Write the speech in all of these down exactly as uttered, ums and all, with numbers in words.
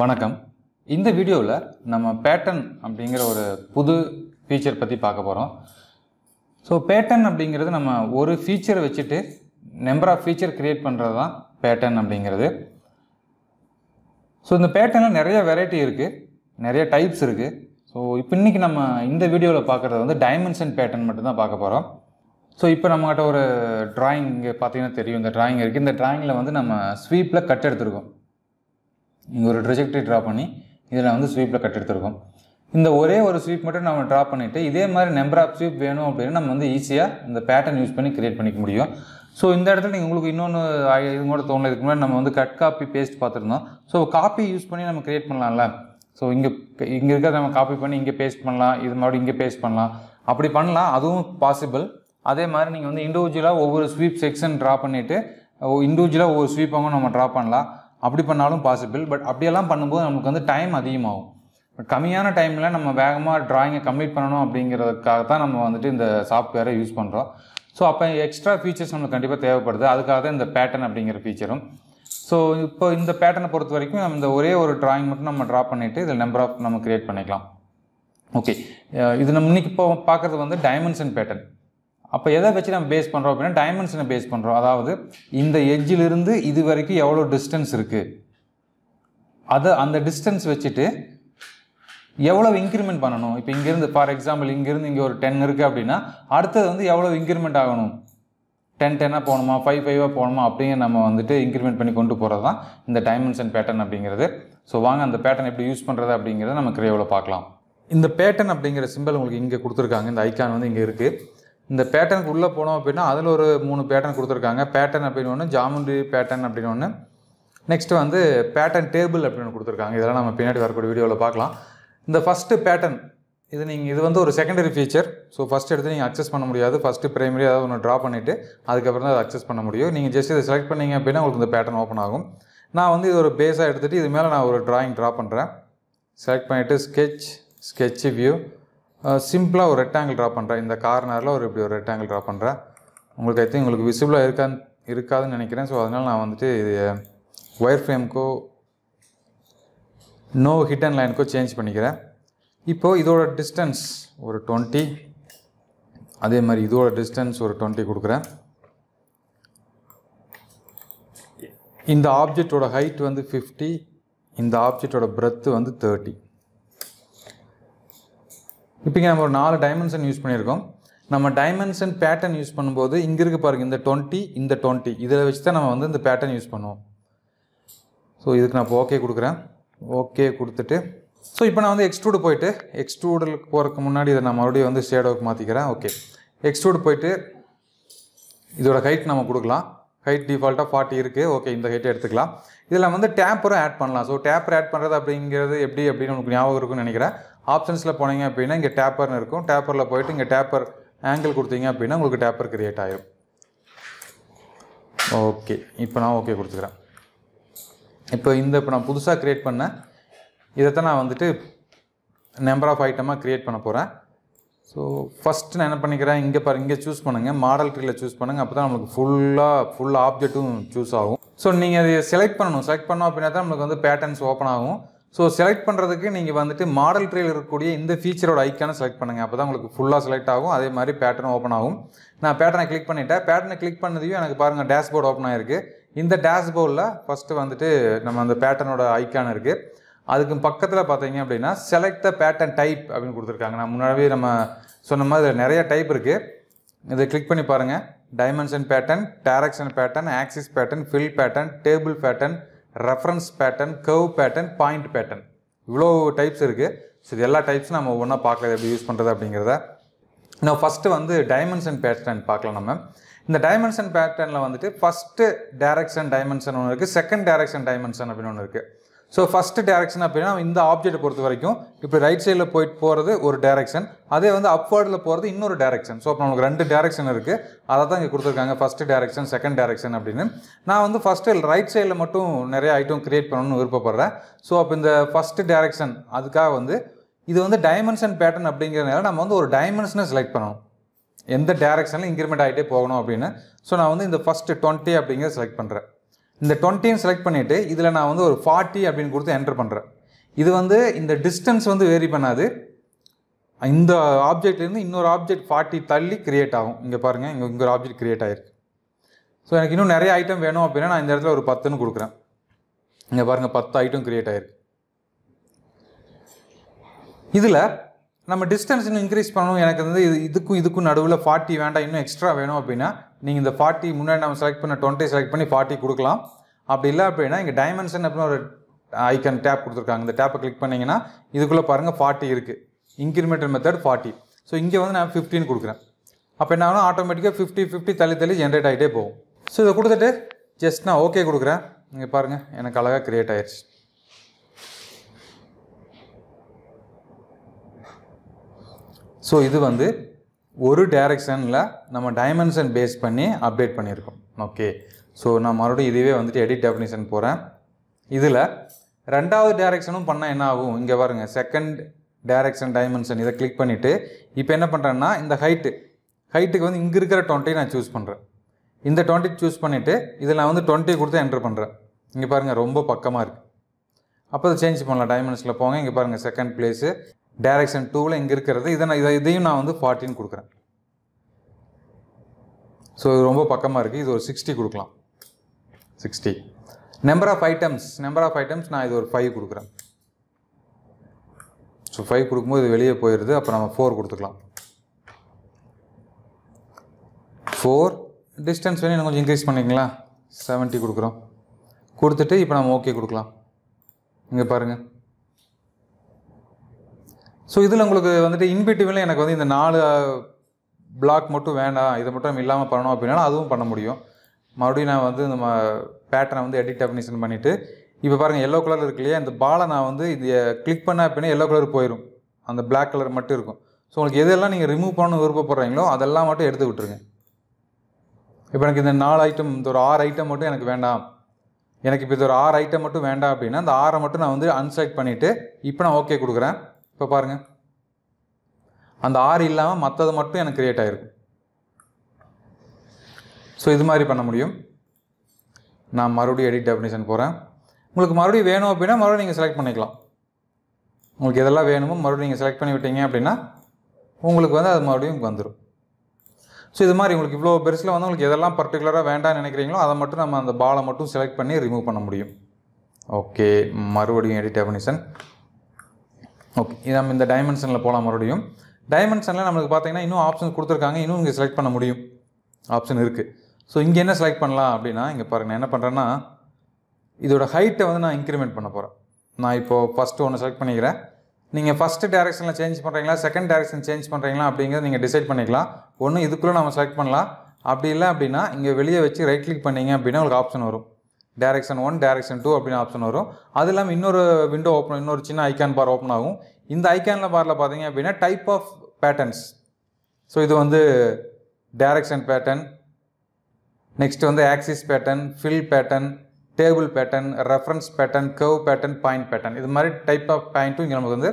வணக்கம். இந்த வீடியோவில் நம்ம பேட்டர்ன் அப்படிங்கிற ஒரு புது ஃபீச்சர் பற்றி பார்க்க போகிறோம். ஸோ பேட்டர்ன் அப்படிங்கிறது நம்ம ஒரு ஃபீச்சரை வச்சுட்டு நம்பர் ஆஃப் ஃபீச்சர் க்ரியேட் பண்ணுறது தான் பேட்டர்ன் அப்படிங்கிறது. ஸோ இந்த பேட்டர்னில் நிறைய வெரைட்டி இருக்குது, நிறைய டைப்ஸ் இருக்குது. ஸோ இப்போ இன்றைக்கி நம்ம இந்த வீடியோவில் பார்க்குறது வந்து டைமென்ஷன் பேட்டர்ன் மட்டும்தான் பார்க்க போகிறோம். ஸோ இப்போ நம்மகிட்ட ஒரு ட்ராயிங் இங்கே பார்த்தீங்கன்னா தெரியும், இந்த ட்ராயிங் இருக்குது. இந்த ட்ராயிங்கில் வந்து நம்ம ஸ்வீப்பில் கட் எடுத்துருக்கோம். இங்கே ஒரு ட்ரெஜெக்டரி ட்ரா பண்ணி இதில் வந்து ஸ்வீப்பில் கட் எடுத்துருக்கோம். இந்த ஒரே ஒரு ஸ்வீப் மட்டும் நம்ம ட்ரா பண்ணிவிட்டு இதே மாதிரி நம்பர் ஆஃப் ஸ்வீப் வேணும் அப்படின்னா நம்ம வந்து ஈஸியாக இந்த பேட்டர்ன் யூஸ் பண்ணி க்ரியேட் பண்ணிக்க முடியும். ஸோ இந்த இடத்துல நீங்கள் உங்களுக்கு இன்னொன்று இது கூட தோணலை, இதுக்கு முன்னாடி நம்ம வந்து கட் காப்பி பேஸ்ட் பார்த்துருந்தோம். ஸோ காப்பி யூஸ் பண்ணி நம்ம க்ரியேட் பண்ணலாம்ல. ஸோ இங்கே இங்கே இருக்கிறத நம்ம காப்பி பண்ணி இங்கே பேஸ்ட் பண்ணலாம், இது மாதிரி இங்கே பேஸ்ட் பண்ணலாம், அப்படி பண்ணலாம், அதுவும் பாசிபிள். அதே மாதிரி நீங்கள் வந்து இண்டிவிஜுவலாக ஒவ்வொரு ஸ்வீப் செக்ஷன் ட்ரா பண்ணிவிட்டு இண்டிவிஜுவலாக ஒவ்வொரு ஸ்வீப்பாகவும் நம்ம ட்ரா பண்ணலாம். அப்படி பண்ணாலும் பாசிபிள். பட் அப்படியெல்லாம் பண்ணும்போது நமக்கு வந்து டைம் அதிகமாகும். பட் கம்மியான டைமில் நம்ம வேகமாக ட்ராயிங்கை கம்ப்ளீட் பண்ணணும் அப்படிங்கிறதுக்காக தான் நம்ம வந்துட்டு இந்த சாஃப்ட்வேரை யூஸ் பண்ணுறோம். ஸோ அப்போ எக்ஸ்ட்ரா ஃபீச்சர்ஸ் நம்மளுக்கு கண்டிப்பாக தேவைப்படுது. அதுக்காக தான் இந்த பேட்டர்ன் அப்படிங்கிற ஃபீச்சரும். ஸோ இப்போ இந்த பேட்டர்னை பொறுத்த வரைக்கும் நம்ம இந்த ஒரே ஒரு ட்ராயிங் மட்டும் நம்ம ட்ரா பண்ணிவிட்டு இதில் நம்பர் ஆஃப் நம்ம க்ரியேட் பண்ணிக்கலாம். ஓகே, இது நம்ம இன்றைக்கி இப்போ பார்க்குறது வந்து டைமென்ஷன் பேட்டர்ன். அப்போ எதை வச்சு நம்ம பேஸ் பண்ணுறோம் அப்படின்னா டைமென்ஷனை பேஸ் பண்ணுறோம். அதாவது இந்த எட்ஜிலிருந்து இது வரைக்கும் எவ்வளோ டிஸ்டன்ஸ் இருக்குது, அதை அந்த டிஸ்டன்ஸ் வச்சுட்டு எவ்வளோ இன்க்ரிமெண்ட் பண்ணணும். இப்போ இங்கேருந்து ஃபார் எக்ஸாம்பிள் இங்கேருந்து இங்கே ஒரு டென் இருக்குது அப்படின்னா அடுத்தது வந்து எவ்வளோ இன்க்ரிமெண்ட் ஆகணும், டென் டென்னாக போகணுமா, ஃபைவ் ஃபைவாக போகணுமா அப்படிங்கிற நம்ம வந்துட்டு இன்க்ரிமெண்ட் பண்ணி கொண்டு போகிறது தான் இந்த டைமென்ஷன் பேட்டர்ன் அப்படிங்கிறது. ஸோ வாங்க அந்த பேட்டர்ன் எப்படி யூஸ் பண்ணுறது அப்படிங்கிறத நம்ம கிரியேட்டிவா பார்க்கலாம். இந்த பேட்டர்ன் அப்படிங்கிற சிம்பிள் உங்களுக்கு இங்கே கொடுத்துருக்காங்க, இந்த ஐக்கான் வந்து இங்கே இருக்குது. இந்த பேட்டர்னுக்கு உள்ளே போனோம் அப்படின்னா அதில் ஒரு மூணு பேட்டர்ன் கொடுத்துருக்காங்க. பேட்டர்ன் அப்படின்னு ஒன்று, ஜாமெண்ட்ரி பேட்டர்ன் அப்படின்னு ஒன்று, நெக்ஸ்ட்டு வந்து பேட்டர்ன் டேபிள் அப்படின்னு ஒன்று கொடுத்துருக்காங்க. இதெல்லாம் நம்ம பின்னாடி வரக்கூடிய வீடியோவில் பார்க்கலாம். இந்த ஃபஸ்ட்டு பேட்டர்ன் இது நீங்கள் இது வந்து ஒரு செகண்டரி ஃபீச்சர். ஸோ ஃபஸ்ட் எடுத்து நீங்கள் அக்சஸ் பண்ண முடியாது. ஃபஸ்ட்டு பிரைமரி அதாவது ஒன்று ட்ரா பண்ணிவிட்டு அதுக்கப்புறம் தான் அதை அக்சஸ் பண்ண முடியும். நீங்கள் ஜஸ்ட் இதை செலக்ட் பண்ணிங்க அப்படின்னா உங்களுக்கு இந்த பேட்டர்ன் ஓப்பன் ஆகும். நான் வந்து இது ஒரு பேஸாக எடுத்துகிட்டு இது மேலே நான் ஒரு ட்ராயிங் ட்ரா பண்ணுறேன். செலக்ட் பண்ணிவிட்டு ஸ்கெட்ச் ஸ்கெட்ச் வியூ சிம்பிளாக ஒரு ரெக்டாங்கிள் ட்ரா பண்ணுறேன். இந்த கார்னரில் ஒரு இப்படி ஒரு ரெக்டாங்கிள் ட்ரா பண்ணுறேன். உங்களுக்கு ஐ திங்க் உங்களுக்கு விசிபிளாக இருக்கான்னு இருக்காதுன்னு நினைக்கிறேன். ஸோ அதனால் நான் வந்துட்டு இது ஒயர் ஃப்ரேம்க்கோ நோ ஹிட் அண்ட் லைனுக்கோ சேஞ்ச் பண்ணிக்கிறேன். இப்போது இதோட டிஸ்டன்ஸ் ஒரு டுவெண்ட்டி, அதே மாதிரி இதோட டிஸ்டன்ஸ் ஒரு டுவெண்ட்டி கொடுக்குறேன். இந்த ஆப்ஜெக்டோட ஹைட் வந்து ஃபிஃப்டி, இந்த ஆப்ஜெக்டோட பிரெத்து வந்து தேர்ட்டி. இப்போங்க நம்ம ஒரு நாலு டைமென்ஷன் யூஸ் பண்ணியிருக்கோம். நம்ம டைமென்ஷன் பேட்டர்ன் யூஸ் பண்ணும்போது இங்கே இருக்க பாருங்கள், இந்த டுவெண்ட்டி இந்த டுவெண்ட்டி இதில் வச்சு தான் நம்ம வந்து இந்த பேட்டர்ன் யூஸ் பண்ணுவோம். ஸோ இதுக்கு நான் இப்போ ஓகே கொடுக்குறேன். ஓகே கொடுத்துட்டு ஸோ இப்போ நான் வந்து எக்ஸ்ட்ரூடு போயிட்டு எக்ஸ்ட்ரூடுக்கு போகிறதுக்கு முன்னாடி இதை நான் மறுபடியும் வந்து ஷேடோவுக்கு மாற்றிக்கிறேன். ஓகே, எக்ஸ்ட்ரூடு போயிட்டு இதோட ஹைட் நம்ம கொடுக்கலாம். ஹைட் டிஃபால்ட்டாக ஃபார்ட்டி இருக்குது. ஓகே, இந்த ஹைட்டை எடுத்துக்கலாம். இதில் வந்து டேப்பரும் ஆட் பண்ணலாம். ஸோ டேப்பர் ஆட் பண்ணுறது அப்படிங்கிறது எப்படி அப்படின்னு உங்களுக்கு ஞாபகம் இருக்குன்னு நினைக்கிறேன். ஆப்ஷன்ஸில் போனீங்க அப்படின்னா இங்கே டேப்பர்னு இருக்கும். டேப்பரில் போய்ட்டு இங்கே டேப்பர் ஆங்கிள் கொடுத்தீங்க அப்படின்னா உங்களுக்கு டேப்பர் கிரியேட் ஆகிடும். ஓகே, இப்போ நான் ஓகே கொடுத்துக்கிறேன். இப்போ இந்த இப்போ நான் புதுசாக க்ரியேட் பண்ணேன் இதைத்தான் நான் வந்துட்டு நம்பர் ஆஃப் ஐட்டமாக க்ரியேட் பண்ண போகிறேன். ஸோ ஃபஸ்ட்டு நான் என்ன பண்ணிக்கிறேன், இங்கே பாரு இங்கே சூஸ் பண்ணுங்கள், மாடல் ட்ரீயில் சூஸ் பண்ணுங்கள். அப்போ தான் நம்மளுக்கு ஃபுல்லாக ஃபுல் ஆப்ஜெக்ட்டும் சூஸ் ஆகும். ஸோ நீங்கள் அதை செலக்ட் பண்ணணும். செலக்ட் பண்ணோம் அப்படின்னா தான் நம்மளுக்கு வந்து பேட்டர்ன்ஸ் ஓப்பன் ஆகும். ஸோ செலக்ட் பண்ணுறதுக்கு நீங்கள் வந்துட்டு மாடல் ட்ரீயில் இருக்கக்கூடிய இந்த ஃபீச்சரோட ஐக்கானை செலக்ட் பண்ணுங்கள். அப்போ தான் உங்களுக்கு ஃபுல்லாக செலக்ட் ஆகும். அதே மாதிரி பேட்டர்ன் ஓப்பன் ஆகும். நான் பேட்டர்னை கிளிக் பண்ணிவிட்டேன். பேட்டர்னை கிளிக் பண்ணதையும் எனக்கு பாருங்கள் டேஷ்போர்டு ஓப்பன் ஆகிருக்கு. இந்த டேஷ்போர்டில் ஃபஸ்ட்டு வந்துட்டு நம்ம அந்த பேட்டர்னோட ஐக்கான் இருக்குது. அதுக்கு பக்கத்தில் பார்த்தீங்க அப்படின்னா செலக்ட் த பேட்டர்ன் டைப் அப்படின்னு கொடுத்துருக்காங்க. நான் முன்னாடியே நம்ம சொன்ன மாதிரி நிறைய டைப் இருக்குது. இதை கிளிக் பண்ணி பாருங்கள். Dimension pattern, direction pattern, axis pattern, fill pattern, table pattern, reference pattern, curve pattern, point pattern, இவ்வளோ டைப்ஸ் இருக்குது. ஸோ இது எல்லா டைப்ஸும் நம்ம ஒவ்வொன்றா பார்க்கறது எப்படி யூஸ் பண்ணுறது அப்படிங்கிறத. நான் ஃபஸ்ட்டு வந்து டைமென்ஷன் பேட்டர்ன் பார்க்கலாம். நம்ம இந்த டைமென்ஷன் பேட்டர்னில் வந்துட்டு ஃபஸ்ட்டு டைரக்ஷன் டைமென்ஷன் ஒன்று இருக்குது, செகண்ட் டைரக்ஷன் டைமென்ஷன் அப்படின்னு ஒன்று இருக்குது. ஸோ ஃபஸ்ட்டு டைரக்ஷன் அப்படின்னா இந்த ஆப்ஜெக்ட் பொறுத்த வரைக்கும் இப்போ ரைட் சைடில் போயிட்டு போகிறது ஒரு டைரக்ஷன், அதே வந்து அப்வர்டில் போகிறது இன்னொரு டைரக்ஷன். ஸோ அப்போ நமக்கு ரெண்டு டைரக்ஷன் இருக்குது. அதை தான் இங்கே கொடுத்துருக்காங்க, ஃபஸ்ட்டு டைரக்ஷன் செகண்ட் டைரக்ஷன் அப்படின்னு. நான் வந்து ஃபஸ்ட்டு ரைட் சைடில் மட்டும் நிறைய ஐட்டம் க்ரியேட் பண்ணணும்னு விருப்பப்படுறேன். ஸோ அப்போ இந்த ஃபஸ்ட்டு டைரக்ஷன் அதுக்காக வந்து இது வந்து டைமென்ஷன் பேட்டர்ன் அப்படிங்கிறதுனால நம்ம வந்து ஒரு டைமென்ஷனை செலக்ட் பண்ணணும். எந்த டைரக்ஷனில் இன்க்ரிமெண்ட் ஆகிட்டே போகணும் அப்படின்னு. ஸோ நான் வந்து இந்த ஃபஸ்ட்டு டுவெண்ட்டி அப்படிங்கிறத செலக்ட் பண்ணுறேன். இந்த டுவெண்ட்டின்னு செலக்ட் பண்ணிவிட்டு இதில் நான் வந்து ஒரு ஃபார்ட்டி அப்படின்னு கொடுத்து என்ட்ரு பண்ணுறேன். இது வந்து இந்த டிஸ்டன்ஸ் வந்து வேரி பண்ணாது. இந்த ஆப்ஜெக்ட்லேருந்து இன்னொரு ஆப்ஜெக்ட் ஃபார்ட்டி தள்ளி க்ரியேட் ஆகும். இங்கே பாருங்கள், இங்கே இங்கே ஒரு ஆப்ஜெக்ட் க்ரியேட் ஆகிருக்கு. ஸோ எனக்கு இன்னும் நிறைய ஐட்டம் வேணும் அப்படின்னா நான் இந்த இடத்துல ஒரு பத்துன்னு கொடுக்குறேன். இங்கே பாருங்கள், பத்து ஐட்டம் க்ரியேட் ஆகிருக்கு. இதில் நம்ம டிஸ்டன்ஸ் இன்னும் இன்க்ரீஸ் பண்ணணும். எனக்கு வந்து இது இதுக்கும் இதுக்கும் நடுவில் ஃபார்ட்டி வேண்டாம், இன்னும் எக்ஸ்ட்ரா வேணும் அப்படின்னா நீங்கள் இந்த ஃபார்ட்டி முன்னாடி நம்ம செலக்ட் பண்ண டுவெண்ட்டி செலக்ட் பண்ணி ஃபார்ட்டி கொடுக்கலாம். அப்படி இல்லை அப்படின்னா இங்கே டைமென்ஷன் அப்படின்னு ஒரு ஐக்கன் டேப் கொடுத்துருக்காங்க. இந்த டேப்பை கிளிக் பண்ணிங்கன்னா இதுக்குள்ளே பாருங்கள் ஃபார்ட்டி இருக்குது. Incremental method forty. ஸோ இங்கே வந்து நான் ஃபிஃப்டின்னு கொடுக்குறேன். அப்போ என்ன ஆகணும், ஆட்டோமேட்டிக்காக ஃபிஃப்டி ஃபிஃப்டி தள்ளி தள்ளி ஜென்ரேட் ஆகிட்டே போகும். ஸோ இதை கொடுத்துட்டு ஜஸ்ட் நான் ஓகே கொடுக்குறேன். இங்கே பாருங்கள், எனக்கு அழகாக க்ரியேட் ஆயிடுச்சு. ஸோ இது வந்து ஒரு டைரெக்ஷனில் நம்ம டைமென்ஷன் பேஸ் பண்ணி அப்டேட் பண்ணியிருக்கோம். ஓகே, ஸோ நான் மறுபடியும் இதுவே வந்துட்டு எடிட் டெஃபினிஷன் போகிறேன். இதில் ரெண்டாவது டைரெக்ஷனும் பண்ணால் என்ன ஆகும், இங்கே பாருங்கள், செகண்ட் டைரெக்ஷன் டைமென்ஷன் இதை கிளிக் பண்ணிவிட்டு இப்போ என்ன பண்ணுறேன்னா இந்த ஹைட்டு ஹைட்டுக்கு வந்து இங்கே இருக்கிற டுவெண்ட்டி நான் சூஸ் பண்ணுறேன். இந்த டுவெண்ட்டி சூஸ் பண்ணிவிட்டு இதில் நான் வந்து டுவெண்ட்டி கொடுத்து என்ட்ரு பண்ணுறேன். இங்கே பாருங்கள், ரொம்ப பக்கமாக இருக்குது. அப்போ அதை சேஞ்ச் பண்ணலாம். டைமென்ஷனில் போங்க, இங்கே பாருங்கள் செகண்ட் பிளேஸு டைரெக்ஷன் டூவில் இங்கே இருக்கிறது. இதை நான் இதை இதையும் நான் வந்து ஃபார்ட்டின்னு கொடுக்குறேன். ஸோ இது ரொம்ப பக்கமாக இருக்குது. இது ஒரு சிக்ஸ்டி கொடுக்கலாம். Sixty number of items number of items நான் இது ஒரு ஃபைவ் கொடுக்குறேன். ஸோ ஃபைவ் கொடுக்கும்போது இது வெளியே போயிடுது. அப்போ நம்ம ஃபோர் கொடுத்துக்கலாம். ஃபோர் டிஸ்டன்ஸ் வேணும், இன்னும் கொஞ்சம் இன்க்ரீஸ் பண்ணிக்கலாம். செவன்ட்டி கொடுக்குறோம். கொடுத்துட்டு இப்போ நம்ம ஓகே கொடுக்கலாம். இங்கே பாருங்கள். ஸோ இதில் உங்களுக்கு வந்துட்டு இன்பிட்டிவில் எனக்கு வந்து இந்த நாலு பிளாக் மட்டும் வேண்டாம், இதை மட்டும் இல்லாமல் பண்ணணும் அப்படின்னாலும் அதுவும் பண்ண முடியும். மறுபடியும் நான் வந்து நம்ம பேட்டர்னை வந்து எடிட் டெஃபினிஷன் பண்ணிவிட்டு இப்போ பாருங்கள், எல்லோ கலர் இருக்கு இல்லையா, இந்த பாலை நான் வந்து இதை கிளிக் பண்ண அப்படின்னா எல்லோ கலர் போயிடும், அந்த பிளாக் கலர் மட்டும் இருக்கும். ஸோ உங்களுக்கு எதெல்லாம் நீங்கள் ரிமூவ் பண்ண விருப்பப்படுறீங்களோ அதெல்லாம் மட்டும் எடுத்து விட்டுருங்க. இப்போ எனக்கு இந்த நாலு ஐட்டம், இந்த ஒரு ஆறு ஐட்டம் மட்டும் எனக்கு வேண்டாம், எனக்கு இப்போ இது ஒரு ஆறு ஐட்டம் மட்டும் வேண்டாம் அப்படின்னா அந்த ஆறை மட்டும் நான் வந்து அன்செலக்ட் பண்ணிவிட்டு இப்போ நான் ஓகே கொடுக்குறேன். இப்போ பாருங்கள், அந்த ஆறு இல்லாமல் மற்றது மட்டும் எனக்கு க்ரியேட் ஆகிருக்கும். ஸோ இது மாதிரி பண்ண முடியும். நான் மறுபடியும் எடிட் டெஃபினிஷன் போகிறேன். உங்களுக்கு மறுபடியும் வேணும் அப்படின்னா மறுபடியும் நீங்கள் செலக்ட் பண்ணிக்கலாம். உங்களுக்கு எதெல்லாம் வேணுமோ மறுபடியும் நீங்கள் செலக்ட் பண்ணி விட்டீங்க அப்படின்னா உங்களுக்கு வந்து அது மறுபடியும் வந்துடும். ஸோ இது மாதிரி உங்களுக்கு இவ்வளோ பெருசில் வந்து உங்களுக்கு எதெல்லாம் பர்டிகுலராக வேண்டாம்னு நினைக்கிறீங்களோ அதை மட்டும் நம்ம அந்த பாலை மட்டும் செலக்ட் பண்ணி ரிமூவ் பண்ண முடியும். ஓகே, மறுபடியும் எடிட் டெஃபினிஷன். ஓகே, இது நம்ம இந்த டைமென்ஷனில் போகலாம். மறுபடியும் டைமென்ஷனில் நம்மளுக்கு பார்த்தீங்கன்னா இன்னும் ஆப்ஷன் கொடுத்துருக்காங்க, இன்னும் இங்கே செலக்ட் பண்ண முடியும் ஆப்ஷன் இருக்குது. ஸோ இங்கே என்ன செலக்ட் பண்ணலாம் அப்படின்னா இங்கே பாருங்கள், நான் என்ன பண்ணுறேன்னா இதோட ஹைட்டை வந்து நான் இன்க்ரிமெண்ட் பண்ண போகிறேன். நான் இப்போது ஃபஸ்ட்டு ஒன்று செலக்ட் பண்ணிக்கிறேன். நீங்கள் ஃபஸ்ட்டு டைரெக்ஷனில் சேஞ்ச் பண்ணுறீங்களா, செகண்ட் டைரெக்ஷன் சேஞ்ச் பண்ணுறீங்களா அப்படிங்கிறத நீங்கள் டிசைட் பண்ணிக்கலாம். ஒன்று இதுக்குள்ளே நம்ம செலக்ட் பண்ணலாம், அப்படி இல்லை அப்படின்னா இங்கே வெளியே வச்சு ரைட் கிளிக் பண்ணிங்க அப்படின்னா உங்களுக்கு ஆப்ஷன் வரும். டைரெக்ஷன் ஒன் டைரெக்ஷன் டூ அப்படின்னு ஆப்ஷன் வரும். அது இல்லாமல் இன்னொரு விண்டோ ஓப்பன், இன்னொரு சின்ன ஐக்கான் பார் ஓப்பன் ஆகும். இந்த ஐக்கானில் பாரில் பார்த்தீங்க அப்படின்னா டைப் ஆஃப் பேட்டர்ன்ஸ். ஸோ இது வந்து டைரெக்ஷன் பேட்டர்ன், நெக்ஸ்ட் வந்து axis pattern, fill pattern, table pattern, reference pattern, curve pattern, point pattern. இது மாதிரி டைப் ஆஃப் பாயிண்ட்டும் இங்கே நமக்கு வந்து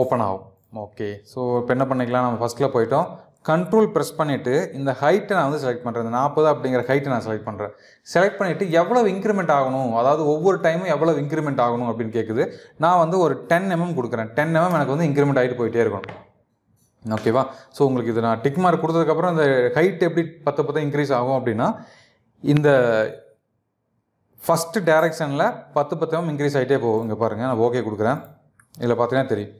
ஓப்பன் ஆகும். ஓகே, ஸோ இப்போ என்ன பண்ணிக்கலாம், நம்ம ஃபஸ்ட்டில் போயிட்டோம். கண்ட்ரோல் ப்ரெஸ் பண்ணிவிட்டு இந்த ஹைட்டை நான் வந்து செலக்ட் பண்ணுறேன். இந்த நாற்பது அப்படிங்கிற ஹைட்டை நான் செலக்ட் பண்ணுறேன். செலக்ட் பண்ணிவிட்டு எவ்வளோ இன்க்ரிமெண்ட் ஆகணும், அதாவது ஒவ்வொரு டைமும் எவ்வளோ இன்க்ரிமெண்ட் ஆகணும் அப்படின்னு கேட்குது. நான் வந்து ஒரு டென் எம்எம் கொடுக்குறேன். டென் எம்எம் எனக்கு வந்து இன்க்ரிமெண்ட் ஆகிட்டு போயிட்டே இருக்கணும். ஓகேவா, ஸோ உங்களுக்கு இது நான் டிக் மார்க் கொடுத்ததுக்கப்புறம் இந்த ஹைட் எப்படி பத்து பத்து இன்க்ரீஸ் ஆகும் அப்படின்னா இந்த ஃபஸ்ட்டு டைரெக்ஷனில் பத்து பத்து எம்எம் இன்க்ரீஸ் ஆகிட்டே போகும். இங்கே பாருங்கள், நான் ஓகே கொடுக்குறேன். இதில் பார்த்தீங்கன்னா தெரியும்,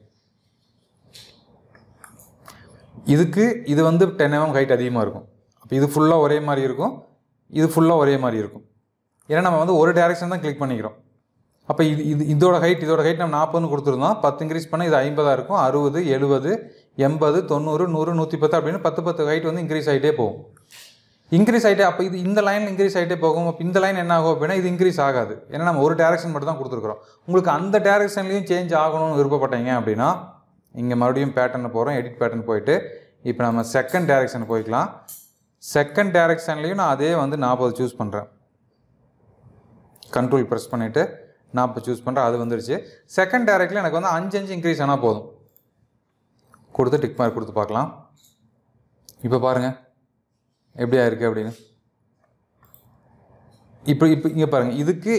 இதுக்கு இது வந்து டென் எம்எம் ஹைட் அதிகமாக இருக்கும். அப்போ இது ஃபுல்லாக ஒரே மாதிரி இருக்கும், இது ஃபுல்லாக ஒரே மாதிரி இருக்கும். ஏன்னா நம்ம வந்து ஒரு டைரெக்ஷன் தான் கிளிக் பண்ணிக்கிறோம். அப்போ இது இது இதோட ஹைட் இதோட ஹைட் நம்ம நாற்பதுன்னு கொடுத்துருந்தோம். பத்து இன்க்ரீஸ் பண்ணால் இது ஐம்பதாக இருக்கும். அறுபது, எழுபது, எண்பது, தொண்ணூறு, நூறு, நூற்றி பத்து அப்படின்னு பத்து பத்து ஹைட் வந்து இன்க்ரீஸ் ஆகிட்டே போகும். இன்க்ரீஸ் ஆகிட்டே அப்போ இது இந்த லைனில் இன்க்ரீஸ் ஆகிட்டே போகும். அப்போ இந்த லைன் என்ன ஆகும் அப்படின்னா இது இன்க்ரீஸ் ஆகாது. ஏன்னா நம்ம ஒரு டைரெக்ஷன் மட்டும் தான் கொடுத்துருக்குறோம். உங்களுக்கு அந்த டைரெக்ஷன்லேயும் சேஞ்ச் ஆகணும்னு விருப்பப்பட்டீங்க அப்படின்னா இங்கே மறுபடியும் பேட்டர்னை போகிறோம். எடிட் பேட்டர்ன் போயிட்டு இப்போ நம்ம செகண்ட் டைரெக்ஷன் போய்க்கலாம். செகண்ட் டைரெக்ஷன்லேயும் நான் அதே வந்து நாற்பது சூஸ் பண்ணுறேன். கண்ட்ரோல் ப்ரெஸ் பண்ணிவிட்டு நாற்பது சூஸ் பண்ணுறேன். அது வந்துருச்சு. செகண்ட் டைரெக்டில் எனக்கு வந்து அஞ்சு அஞ்சு இன்க்ரீஸ் ஆனால் போதும். கொடுத்து டிக் மார்க் கொடுத்து பார்க்கலாம். இப்போ பாருங்கள் எப்படி ஆயிருக்கு அப்படின்னு. இப்போ இப்போ இங்கே பாருங்கள், இதுக்கு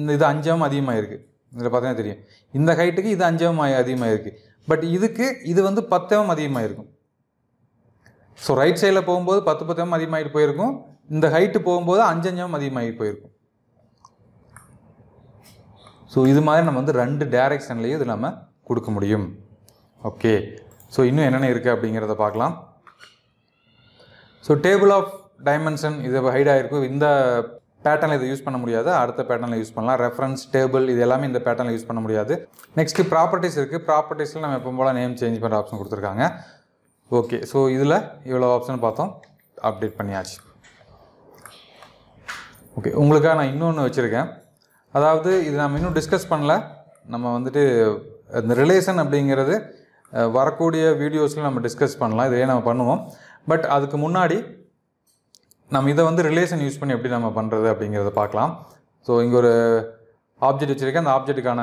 இந்த இது அஞ்சம் அதிகமாக இருக்குது. இதில் பார்த்தீங்கன்னா தெரியும், இந்த ஹைட்டுக்கு இது அஞ்சம் அதிகமாக இருக்குது. பட் இதுக்கு இது வந்து பத்தவம் அதிகமாக இருக்கும். ஸோ ரைட் சைடில் போகும்போது பத்து பத்தவம் அதிகமாகிட்டு போயிருக்கும், இந்த ஹைட்டு போகும்போது அஞ்சஞ்சம் அதிகமாகி போயிருக்கும். ஸோ இது மாதிரி நம்ம வந்து ரெண்டு டைரக்ஷன்லேயும் இது நம்ம கொடுக்க முடியும். ஓகே, ஸோ இன்னும் என்னென்ன இருக்குது அப்படிங்கிறத பார்க்கலாம். ஸோ டேபிள் ஆஃப் டைமென்ஷன் இது ஹைடாக இருக்கும். இந்த பேட்டர்னில் இதை யூஸ் பண்ண முடியாது, அடுத்த பேட்டர்னில் யூஸ் பண்ணலாம். ரெஃபரன்ஸ் டேபிள் இது எல்லாமே இந்த பேட்டர்னில் யூஸ் பண்ண முடியாது. நெக்ஸ்ட்டு ப்ராப்பர்ட்டிஸ் இருக்குது. ப்ராப்பர்ட்டிஸில் நம்ம எப்போ போல் நேம் சேஞ்ச் பண்ணுற ஆப்ஷன் கொடுத்துருக்காங்க. ஓகே, ஸோ இதில் இவ்வளோ ஆப்ஷன் பார்த்தோம், அப்டேட் பண்ணியாச்சு. ஓகே, உங்களுக்காக நான் இன்னொன்று வச்சுருக்கேன். அதாவது இது நம்ம இன்னும் டிஸ்கஸ் பண்ணல. நம்ம வந்துட்டு இந்த ரிலேஷன் அப்படிங்கிறது வரக்கூடிய வீடியோஸில் நம்ம டிஸ்கஸ் பண்ணலாம், இதையே நம்ம பண்ணுவோம். பட் அதுக்கு முன்னாடி நம்ம இதை வந்து ரிலேஷன் யூஸ் பண்ணி எப்படி நம்ம பண்ணுறது அப்படிங்கிறத பார்க்கலாம். ஸோ இங்கே ஒரு ஆப்ஜெக்ட் வச்சுருக்கேன், அந்த ஆப்ஜெக்ட்டுக்கான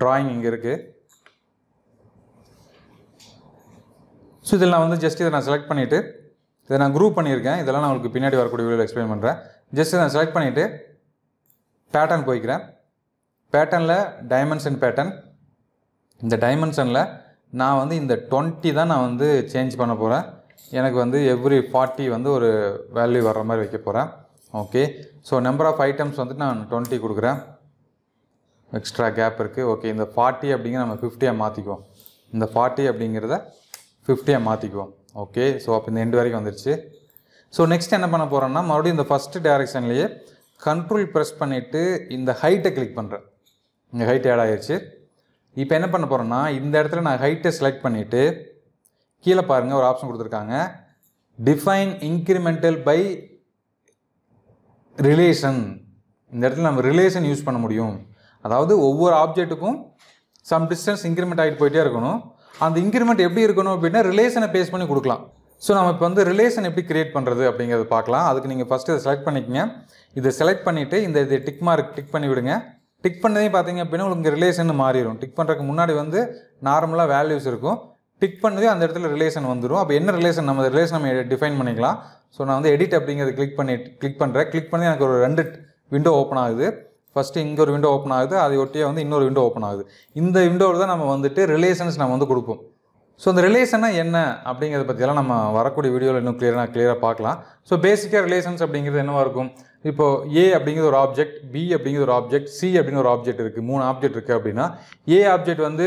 ட்ராயிங் இங்கே இருக்குது. ஸோ இதில் நான் வந்து ஜஸ்ட் இதை நான் செலக்ட் பண்ணிவிட்டு இதை நான் குரூப் பண்ணியிருக்கேன். இதெல்லாம் நான் உங்களுக்கு பின்னாடி வரக்கூடிய வீடியோவில் எக்ஸ்பிளைன் பண்ணுறேன். ஜஸ்ட் இதை நான் செலக்ட் பண்ணிவிட்டு பேட்டர்ன் போய்க்கிறேன். பேட்டர்னில் டைமென்ஷன் பேட்டர்ன், இந்த டைமென்ஷனில் நான் வந்து இந்த டுவெண்ட்டி தான் நான் வந்து சேஞ்ச் பண்ண போகிறேன். எனக்கு வந்து எவ்ரி ஃபார்ட்டி வந்து ஒரு வேல்யூ வர்ற மாதிரி வைக்க போகிறேன். Okay, so number of items வந்துட்டு நான் டுவெண்ட்டி கொடுக்குறேன். எக்ஸ்ட்ரா கேப் இருக்குது. ஓகே, இந்த ஃபார்ட்டி அப்படிங்கிற நம்ம ஃபிஃப்டியாக மாற்றிக்குவோம். இந்த ஃபார்ட்டி அப்படிங்கிறத ஃபிஃப்டியாக மாற்றிக்குவோம். ஓகே, ஸோ அப்போ இந்த எண்டு வரைக்கும் வந்துருச்சு. ஸோ நெக்ஸ்ட் என்ன பண்ண போகிறோம்னா, மறுபடியும் இந்த ஃபஸ்ட்டு டைரெக்ஷன்லேயே கண்ட்ரோல் ப்ரெஸ் பண்ணிவிட்டு இந்த ஹைட்டை கிளிக் பண்ணுறேன். இந்த ஹைட் ஆட் ஆகிடுச்சு. இப்போ என்ன பண்ண போகிறேன்னா, இந்த இடத்துல நான் ஹைட்டை செலக்ட் பண்ணிவிட்டு கீழே பாருங்கள் ஒரு ஆப்ஷன் கொடுத்துருக்காங்க, டிஃபைன் இன்க்ரிமெண்டல் பை ரிலேஷன். இந்த இடத்துல நம்ம ரிலேஷன் யூஸ் பண்ண முடியும். அதாவது ஒவ்வொரு ஆப்ஜெக்ட்டுக்கும் சம் டிஸ்டன்ஸ் இன்க்ரிமெண்ட் ஆகிட்டு போயிட்டே இருக்கணும். அந்த இன்க்ரிமெண்ட் எப்படி இருக்கணும் அப்படின்னா ரிலேஷனை பேஸ் பண்ணி கொடுக்கலாம். ஸோ நம்ம இப்போ வந்து ரிலேஷன் எப்படி கிரியேட் பண்ணுறது அப்படிங்கிறத பார்க்கலாம். அதுக்கு நீங்கள் ஃபஸ்ட்டு இதை செலக்ட் பண்ணிக்கங்க. இதை செலக்ட் பண்ணிவிட்டு இந்த இதை டிக் மார்க் டிக் பண்ணி விடுங்க. டிக் பண்ணதையும் பார்த்தீங்க அப்படின்னா உங்களுக்கு ரிலேஷன் மாறிடும். டிக் பண்ணுறதுக்கு முன்னாடி வந்து நார்மலாக வேல்யூஸ் இருக்கும், டிக் பண்ணதே அந்த இடத்துல ரிலேஷன் வந்துடும். அப்போ என்ன ரிலேஷன், நம்ம ரிலேஷன் நம்ம டிஃபைன் பண்ணிக்கலாம். ஸோ நான் வந்து எடிட் அப்படிங்கிறது கிளிக் பண்ணி கிளிக் பண்ணுறேன். கிளிக் பண்ணி எனக்கு ஒரு ரெண்டு விண்டோ ஓப்பன் ஆகுது. ஃபஸ்ட்டு இங்கே ஒரு விண்டோ ஓப்பன் ஆகுது, அதை ஒட்டியே வந்து இன்னொரு விண்டோ ஓப்பன் ஆகுது. இந்த விண்டோவில் தான் நம்ம வந்துட்டு ரிலேஷன்ஸ் நம்ம வந்து கொடுப்போம். ஸோ அந்த ரிலேஷன்னா என்ன அப்படிங்கிறத பற்றியெல்லாம் நம்ம வரக்கூடிய வீடியோவில் இன்னும் கிளியராக கிளியராக பார்க்கலாம். ஸோ பேசிக்காக ரிலேஷன்ஸ் அப்படிங்கிறது என்னவாக இருக்கும், இப்போது ஏ அப்படிங்கிறது ஒரு ஆப்ஜெக்ட், பி அப்படிங்கிறது ஒரு ஆப்ஜெக்ட், சி அப்படின்னு ஒரு ஆப்ஜெக்ட் இருக்குது. மூணு ஆப்ஜெக்ட் இருக்குது அப்படின்னா ஏ ஆப்ஜெக்ட் வந்து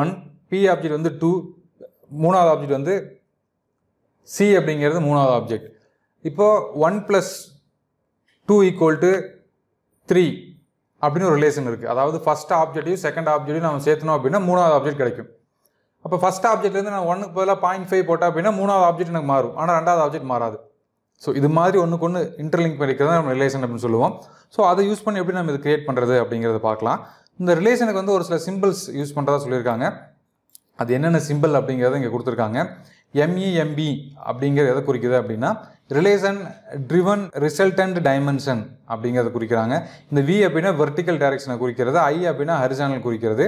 ஒன், பி ஆப்ஜெக்ட் வந்து டூ, மூணாவது ஆப்ஜெக்ட் வந்து சி அப்படிங்கிறது மூணாவது ஆப்ஜெக்ட். இப்போது one plus two equal to three அப்படின்னு ஒரு ரிலேஷன் இருக்குது. அதாவது ஃபஸ்ட் ஆப்ஜெக்ட்டையும் செகண்ட் ஆப்ஜெக்ட்டையும் நம்ம சேர்த்தணும் அப்படின்னா மூணாவது ஆப்ஜெக்ட் கிடைக்கும். அப்போ ஃபஸ்ட் ஆப்ஜெக்ட்லேருந்து நான் ஒன்றுக்கு பதிலாக பாயிண்ட் ஃபைவ் போட்டேன் அப்படின்னா மூணாவது ஆப்ஜெக்ட் எனக்கு மாறும், ஆனால் ரெண்டாவது ஆப்ஜெக்ட் மாறாது. ஸோ இது மாதிரி ஒன்றுக்கு ஒன்று இன்டர்லிங்க் பண்ணிக்கிறதா நம்ம ரிலேஷன் அப்படின்னு சொல்லுவோம். ஸோ அதை யூஸ் பண்ணி எப்படி நம்ம இது கிரியேட் பண்ணுறது அப்படிங்கிறத பார்க்கலாம். இந்த ரிலேஷனுக்கு வந்து ஒரு சில சிம்பிள்ஸ் யூஸ் பண்ணுறதா சொல்லியிருக்காங்க. அது என்னென்ன சிம்பிள் அப்படிங்கிறத இங்கே கொடுத்துருக்காங்க. எம்இஎம்பி அப்படிங்கிறது எதை குறிக்குது அப்படின்னா ரிலேஷன் ட்ரிவன் ரிசல்டன்ட் டைமென்ஷன் அப்படிங்கிறத குறிக்கிறாங்க. இந்த வி அப்படின்னா வெர்டிக்கல் டைரக்ஷனை குறிக்கிறது, ஐ அப்படின்னா ஹரிசானல் குறிக்கிறது.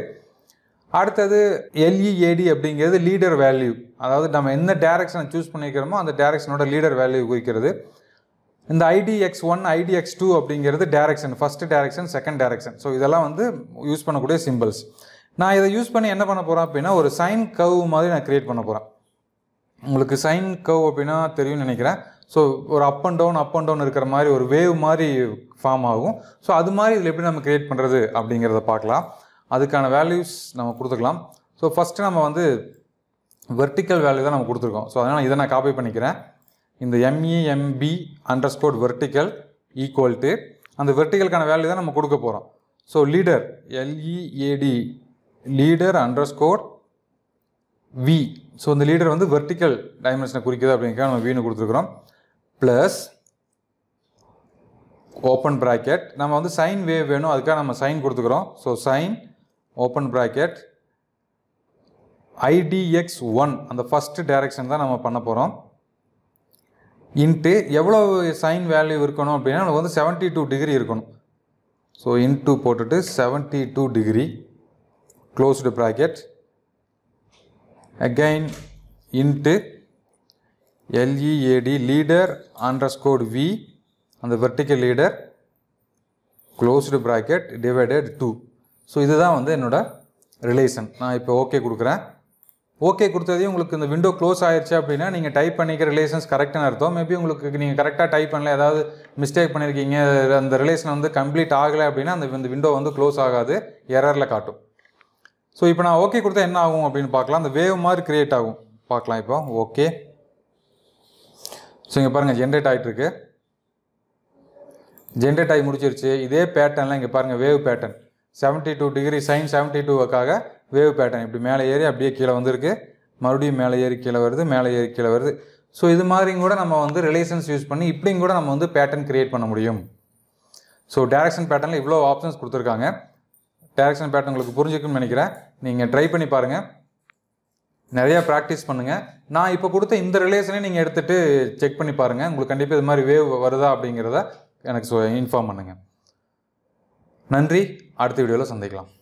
அடுத்தது எல்இஏடி அப்படிங்கிறது லீடர் வேல்யூ, அதாவது நம்ம என்ன டைரக்ஷனை சூஸ் பண்ணிக்கிறோமோ அந்த டைரக்ஷனோட லீடர் வேல்யூ குறிக்கிறது. இந்த ஐடிஎக்ஸ் ஒன் ஐடிஎக்ஸ் டூ அப்படிங்கிறது direction, first direction second direction. So இதெல்லாம் வந்து யூஸ் பண்ணக்கூடிய சிம்பிள்ஸ். நான் இதை யூஸ் பண்ணி என்ன பண்ண போகிறேன் அப்படின்னா ஒரு சைன் கர்வ் மாதிரி நான் க்ரியேட் பண்ண போகிறேன். உங்களுக்கு சைன் கர்வ் அப்படின்னா தெரியும்னு நினைக்கிறேன். ஸோ ஒரு up and down up and down இருக்கிற மாதிரி ஒரு வேவ் மாதிரி ஃபார்ம் ஆகும். ஸோ அது மாதிரி இதில் எப்படி நம்ம க்ரியேட் பண்ணுறது அப்படிங்கிறத பார்க்கலாம். அதுக்கான வேல்யூஸ் நம்ம கொடுத்துக்கலாம். ஸோ ஃபஸ்ட்டு நம்ம வந்து வெர்டிக்கல் வேல்யூ தான் நம்ம கொடுத்துருக்கோம். ஸோ அதனால் இதை நான் காப்பி பண்ணிக்கிறேன். இந்த MEMB underscore vertical equal to அந்த வெர்டிக்கலுக்கான வேல்யூ தான் நம்ம கொடுக்க போகிறோம். So leader LEAD leader underscore V. So இந்த லீடர் வந்து வெர்டிக்கல் டைமென்ஷனை குறிக்குது அப்படிங்கிற நம்ம வின்னு கொடுத்துருக்குறோம். ப்ளஸ் ஓப்பன் ப்ராக்கெட் நம்ம வந்து சைன் வேவ் வேணும், அதுக்காக நம்ம சைன் கொடுத்துக்கிறோம். So sign open bracket IDX one அந்த ஃபஸ்ட்டு டைரக்ஷன் தான் நம்ம பண்ண போகிறோம். இன்ட்டு எவ்வளோ சைன் வேல்யூ இருக்கணும் அப்படின்னா நமக்கு வந்து செவன்ட்டி டூ டிகிரி இருக்கணும். ஸோ இன்ட்டு போட்டுட்டு seventy two degree closed bracket again into LEAD leader underscore V on the vertical leader closed bracket divided two. So, this is the relation. Now, okay. Okay, the window close आयरच्चा you type relations correct maybe you correct type mistake and the relation complete the window close error. So இப்போ நான் okay கொடுத்தா என்ன ஆகும் அப்படினு பார்க்கலாம். அந்த wave மாதிரி கிரியேட் ஆகும் பார்க்கலாம். இப்போ ஓகே, சோ இங்க பாருங்க ஜெனரேட் ஆயிட்டு இருக்கு. ஜெனரேட் ஆகி முடிஞ்சிருச்சு. இதே பேட்டர்ன்ல இங்க பாருங்க வேவ் பேட்டர்ன் எழுபத்தி இரண்டு டிகிரி sin எழுபத்தி இரண்டு காக வேவ் பேட்டர்ன் இப்படி மேலே ஏறி அப்படியே கீழ வந்திருக்கு. மறுபடியும் மேலே ஏறி கீழ வருது, மேலே ஏறி கீழ வருது. சோ இது மாதிரியும் கூட நம்ம வந்து ரிலேஷன்ஸ் யூஸ் பண்ணி இப்படியும் கூட நம்ம வந்து பேட்டர்ன் கிரியேட் பண்ண முடியும். சோ டைரக்ஷன் பேட்டர்ன்ல இவ்ளோ ஆப்ஷன்ஸ் கொடுத்திருக்காங்க. டைரக்ஷன் பேட்டர்ன் உங்களுக்கு புரிஞ்சுக்கும்னு நினைக்கிறேன். நீங்கள் ட்ரை பண்ணி பாருங்கள், நிறையா ப்ராக்டிஸ் பண்ணுங்கள். நான் இப்போ கொடுத்த இந்த ரிலேஷனே நீங்கள் எடுத்துகிட்டு செக் பண்ணி பாருங்கள். உங்களுக்கு கண்டிப்பாக இது மாதிரி வேவ் வருதா அப்படிங்கிறத எனக்கு இன்ஃபார்ம் பண்ணுங்கள். நன்றி, அடுத்த வீடியோவில் சந்திக்கலாம்.